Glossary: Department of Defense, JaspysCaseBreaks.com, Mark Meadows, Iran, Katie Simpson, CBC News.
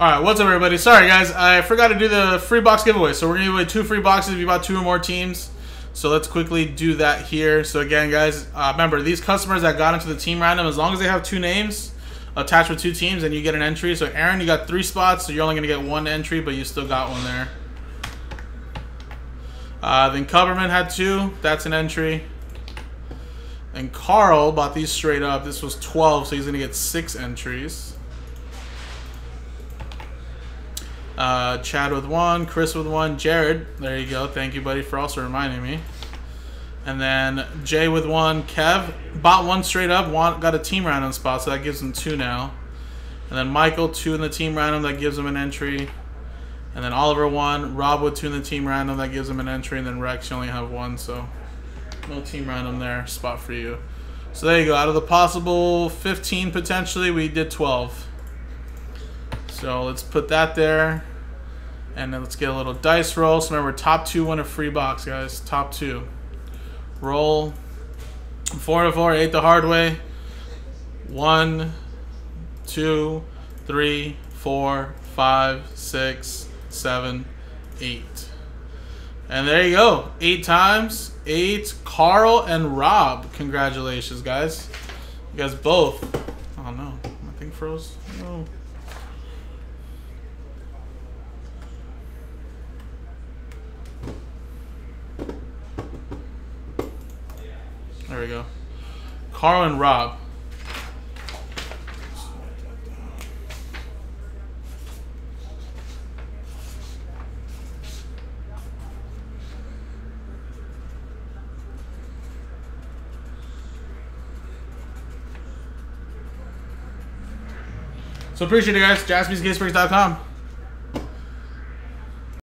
Alright, what's up everybody? Sorry guys, I forgot to do the free box giveaway. So we're going to give away 2 free boxes if you bought 2 or more teams. So let's quickly do that here. So again guys, remember these customers that got into the team random, as long as they have 2 names attached with 2 teams, and you get an entry. So Aaron, you got 3 spots, so you're only going to get 1 entry, but you still got 1 there. Then Coverman had 2, that's an entry. And Carl bought these straight up. This was 12, so he's going to get 6 entries. Chad with 1, Chris with 1, Jared, there you go. Thank you, buddy, for also reminding me. And then Jay with 1, Kev bought 1 straight up, got a team random spot, so that gives him 2 now. And then Michael, 2 in the team random, that gives him an entry. And then Oliver 1, Rob with 2 in the team random, that gives him an entry. And then Rex, you only have 1, so no team random there, spot for you. So there you go. Out of the possible 15 potentially, we did 12. So let's put that there. And then let's get a little dice roll. So remember, top 2 win a free box, guys. Top 2. Roll. 4 to 4, 8 the hard way. 1, 2, 3, 4, 5, 6, 7, 8. And there you go. 8 times. 8, Carl and Rob. Congratulations, guys. You guys both. Oh, no. My thing froze. No. There we go. Carl and Rob. So appreciate it guys, JaspysCaseBreaks.com.